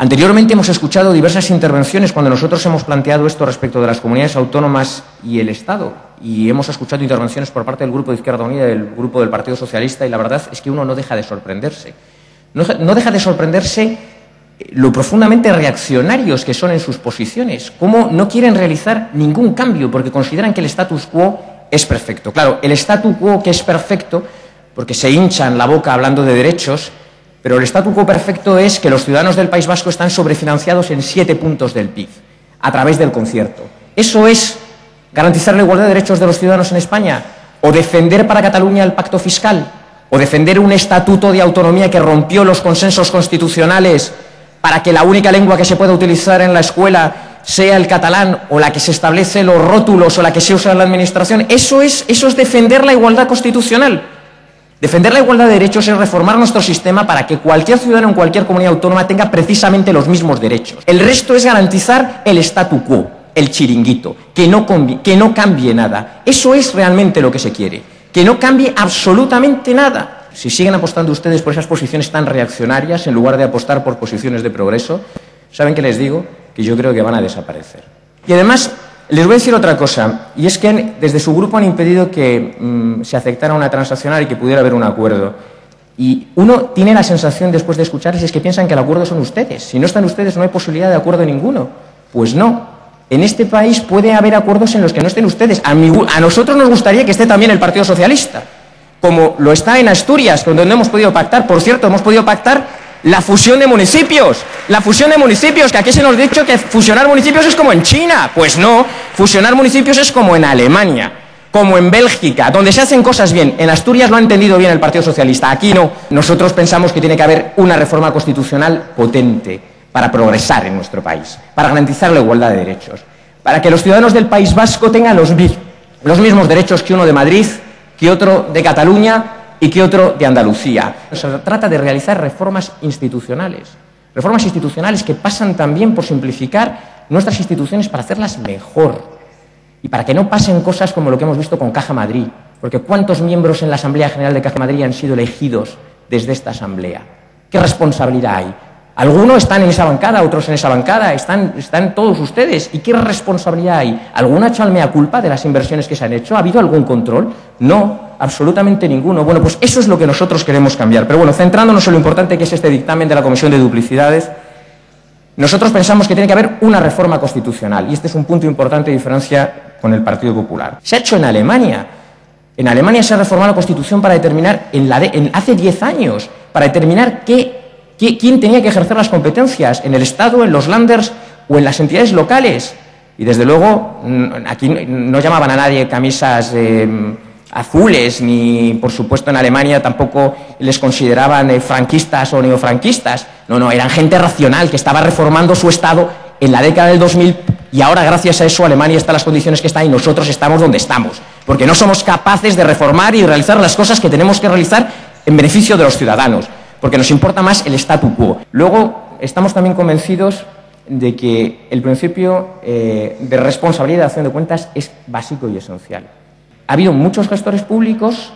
Anteriormente hemos escuchado diversas intervenciones cuando nosotros hemos planteado esto respecto de las comunidades autónomas y el Estado, y hemos escuchado intervenciones por parte del Grupo de Izquierda Unida, del Grupo del Partido Socialista, y la verdad es que uno no deja de sorprenderse. No deja de sorprenderse lo profundamente reaccionarios que son en sus posiciones, cómo no quieren realizar ningún cambio porque consideran que el status quo es perfecto. Claro, el status quo que es perfecto, porque se hinchan la boca hablando de derechos, pero el statu quo perfecto es que los ciudadanos del País Vasco están sobrefinanciados en 7 puntos del PIB, a través del concierto. ¿Eso es garantizar la igualdad de derechos de los ciudadanos en España? ¿O defender para Cataluña el pacto fiscal? ¿O defender un estatuto de autonomía que rompió los consensos constitucionales para que la única lengua que se pueda utilizar en la escuela sea el catalán, o la que se establece los rótulos, o la que se usa en la administración? Eso es defender la igualdad constitucional. Defender la igualdad de derechos es reformar nuestro sistema para que cualquier ciudadano en cualquier comunidad autónoma tenga precisamente los mismos derechos. El resto es garantizar el statu quo, el chiringuito, que no cambie nada. Eso es realmente lo que se quiere, que no cambie absolutamente nada. Si siguen apostando ustedes por esas posiciones tan reaccionarias en lugar de apostar por posiciones de progreso, ¿saben qué les digo? Que yo creo que van a desaparecer. Y además, les voy a decir otra cosa, y es que desde su grupo han impedido que se aceptara una transaccional y que pudiera haber un acuerdo. Y uno tiene la sensación, después de escucharles, es que piensan que el acuerdo son ustedes. Si no están ustedes, no hay posibilidad de acuerdo ninguno. Pues no. En este país puede haber acuerdos en los que no estén ustedes. A nosotros nos gustaría que esté también el Partido Socialista, como lo está en Asturias, donde hemos podido pactar. Por cierto, hemos podido pactar la fusión de municipios, que aquí se nos ha dicho que fusionar municipios es como en China. Pues no, fusionar municipios es como en Alemania, como en Bélgica, donde se hacen cosas bien. En Asturias lo ha entendido bien el Partido Socialista, aquí no. Nosotros pensamos que tiene que haber una reforma constitucional potente para progresar en nuestro país, para garantizar la igualdad de derechos, para que los ciudadanos del País Vasco tengan los mismos derechos que uno de Madrid, que otro de Cataluña y que otro de Andalucía. Se trata de realizar reformas institucionales que pasan también por simplificar nuestras instituciones para hacerlas mejor y para que no pasen cosas como lo que hemos visto con Caja Madrid, porque ¿cuántos miembros en la Asamblea General de Caja Madrid han sido elegidos desde esta Asamblea? ¿Qué responsabilidad hay? Algunos están en esa bancada, otros en esa bancada, están todos ustedes. ¿Y qué responsabilidad hay? ¿Alguna ha hecho el mea culpa de las inversiones que se han hecho? ¿Ha habido algún control? No, absolutamente ninguno. Bueno, pues eso es lo que nosotros queremos cambiar. Pero bueno, centrándonos en lo importante que es este dictamen de la Comisión de Duplicidades, nosotros pensamos que tiene que haber una reforma constitucional. Y este es un punto importante de diferencia con el Partido Popular. Se ha hecho en Alemania. En Alemania se ha reformado la Constitución para determinar, hace 10 años, para determinar quién tenía que ejercer las competencias, en el Estado, en los Länders o en las entidades locales. Y desde luego aquí no llamaban a nadie camisas azules, ni por supuesto en Alemania tampoco les consideraban franquistas o neofranquistas. No, no, eran gente racional que estaba reformando su Estado en la década del 2000, y ahora gracias a eso Alemania está en las condiciones que está y nosotros estamos donde estamos, porque no somos capaces de reformar y realizar las cosas que tenemos que realizar en beneficio de los ciudadanos, porque nos importa más el statu quo. Luego, estamos también convencidos de que el principio de responsabilidad de acción de cuentas es básico y esencial. Ha habido muchos gestores públicos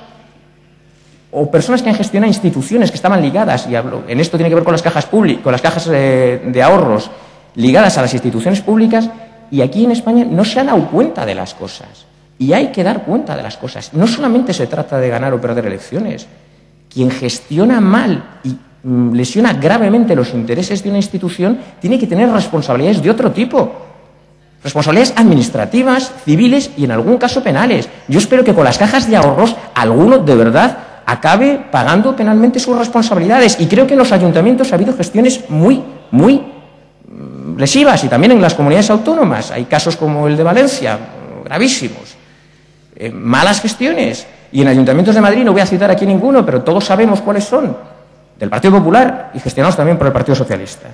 o personas que han gestionado instituciones que estaban ligadas, y hablo, en esto tiene que ver con las cajas públicas, con las cajas de ahorros ligadas a las instituciones públicas, y aquí en España no se ha dado cuenta de las cosas. Y hay que dar cuenta de las cosas. No solamente se trata de ganar o perder elecciones. Quien gestiona mal y lesiona gravemente los intereses de una institución tiene que tener responsabilidades de otro tipo. Responsabilidades administrativas, civiles y en algún caso penales. Yo espero que con las cajas de ahorros alguno de verdad acabe pagando penalmente sus responsabilidades. Y creo que en los ayuntamientos ha habido gestiones muy, muy lesivas, y también en las comunidades autónomas. Hay casos como el de Valencia, gravísimos. Malas gestiones. Y en ayuntamientos de Madrid, no voy a citar aquí ninguno, pero todos sabemos cuáles son, del Partido Popular y gestionados también por el Partido Socialista.